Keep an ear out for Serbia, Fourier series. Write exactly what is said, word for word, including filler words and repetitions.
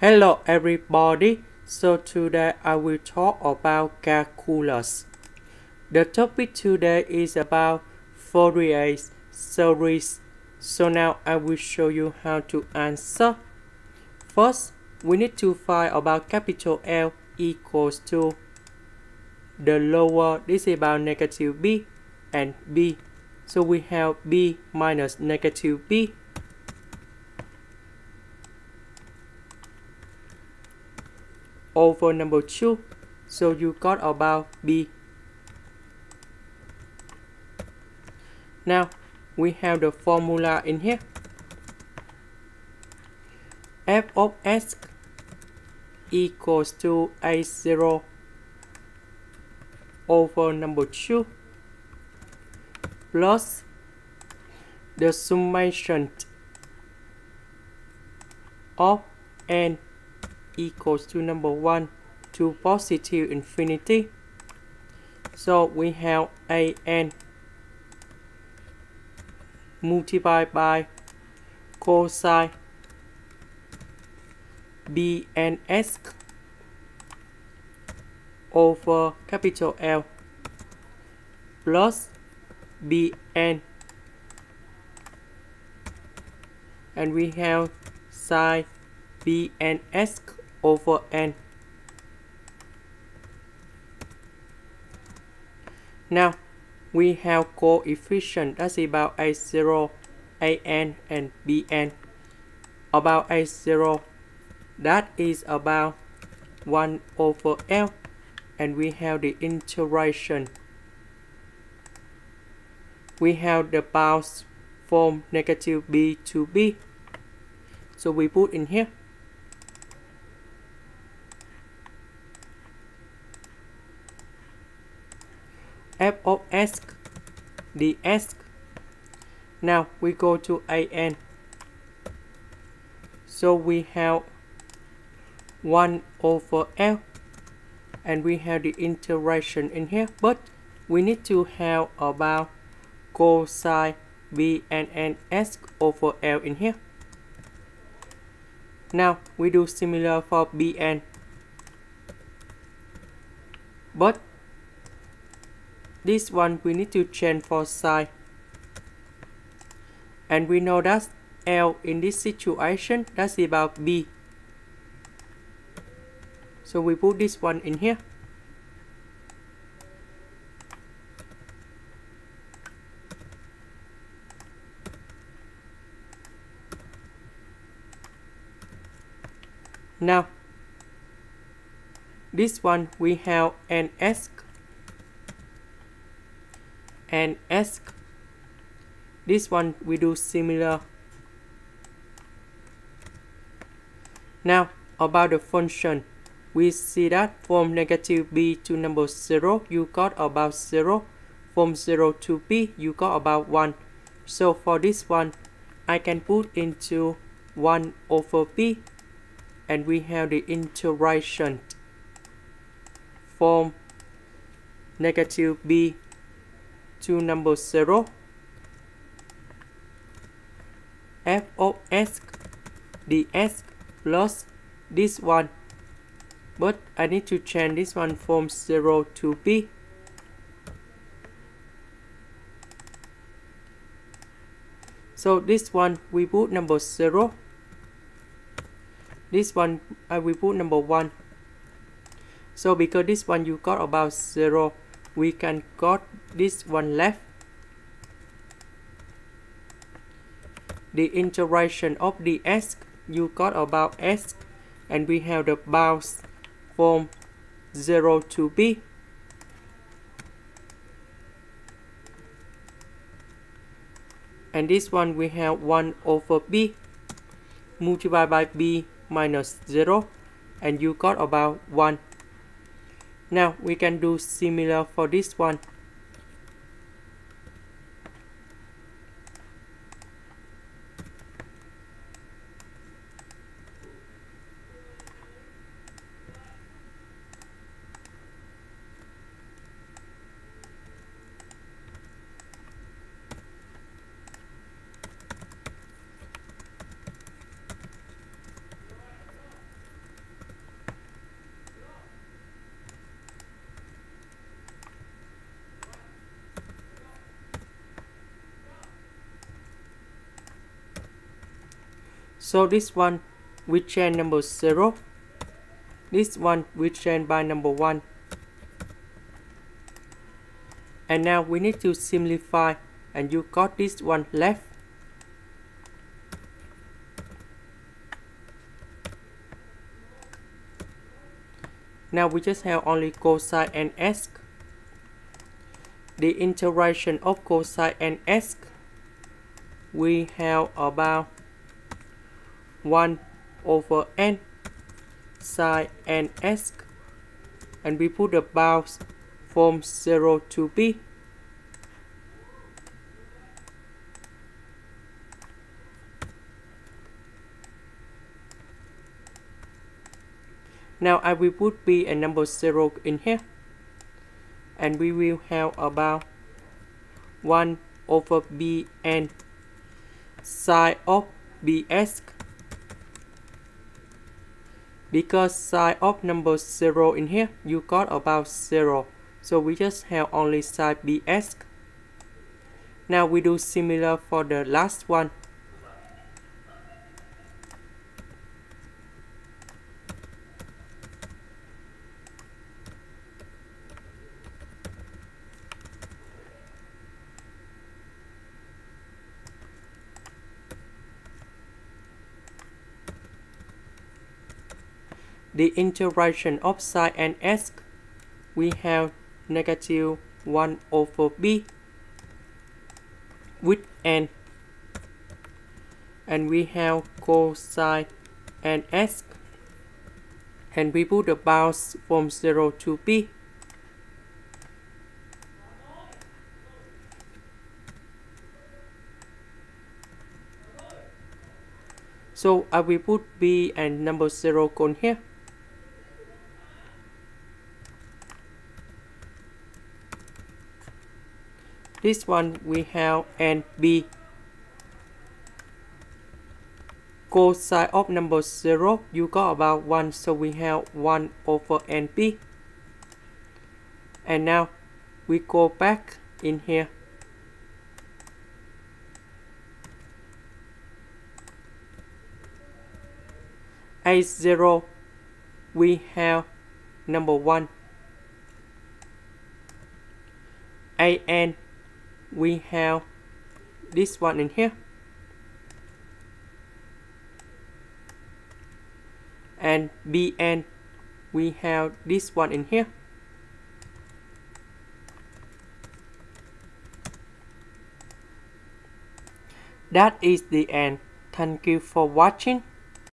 Hello everybody, so today I will talk about calculus. The topic today is about Fourier series, so now I will show you how to answer. First, we need to find about capital L equals to the lower, this is about negative b and b. So we have b minus negative b. Over number two, so you got about b. Now we have the formula in here, f of x equals to a zero over number two plus the summation of n equals to number one to positive infinity. So we have a n multiplied by cosine b and s over capital L plus b n, and we have sine b and s over n. Now we have coefficient, that's about a zero, a n and b n. About a zero, that is about one over L, and we have the integration. We have the bounds from negative b to b, so we put in here. F of s ds. Now we go to a n, so we have one over L, and we have the integration in here, but we need to have about cosine b and n s over L in here. Now we do similar for b n, but this one we need to change for sine, and we know that L in this situation, that's about b, so we put this one in here. Now this one we have an s and s. This one we do similar. Now about the function, we see that from negative b to number zero you got about zero, from zero to b you got about one. So for this one I can put into one over b, and we have the integration from negative b to number zero, f of s ds plus this one, but I need to change this one from zero to b. So this one we put number zero, this one I will put number one. So because this one you got about zero, we can got this one left. The integration of the s, you got about s, and we have the bounds from zero to b. And this one we have one over b multiplied by b minus zero, and you got about one. Now we can do similar for this one. So this one we change number zero. This one we change by number one. And now we need to simplify, and you got this one left. Now we just have only cosine and s. The integration of cosine and s, we have about one over n sine and s, and we put the bounds from zero to b. Now I will put b and number zero in here, and we will have about one over b and sine of bs, because sine of number zero in here you got about zero, so we just have only sine bs. Now we do similar for the last one. The integration of sine and s, we have negative one over b with n, and we have cosine and s, and we put the bounds from zero to b. So I will put b and number zero on here. This one we have and b cosine of number zero you got about one, so we have one over n b. And now we go back in here. A zero we have number one. A n we have this one in here, and B n we have this one in here. That is the end. Thank you for watching.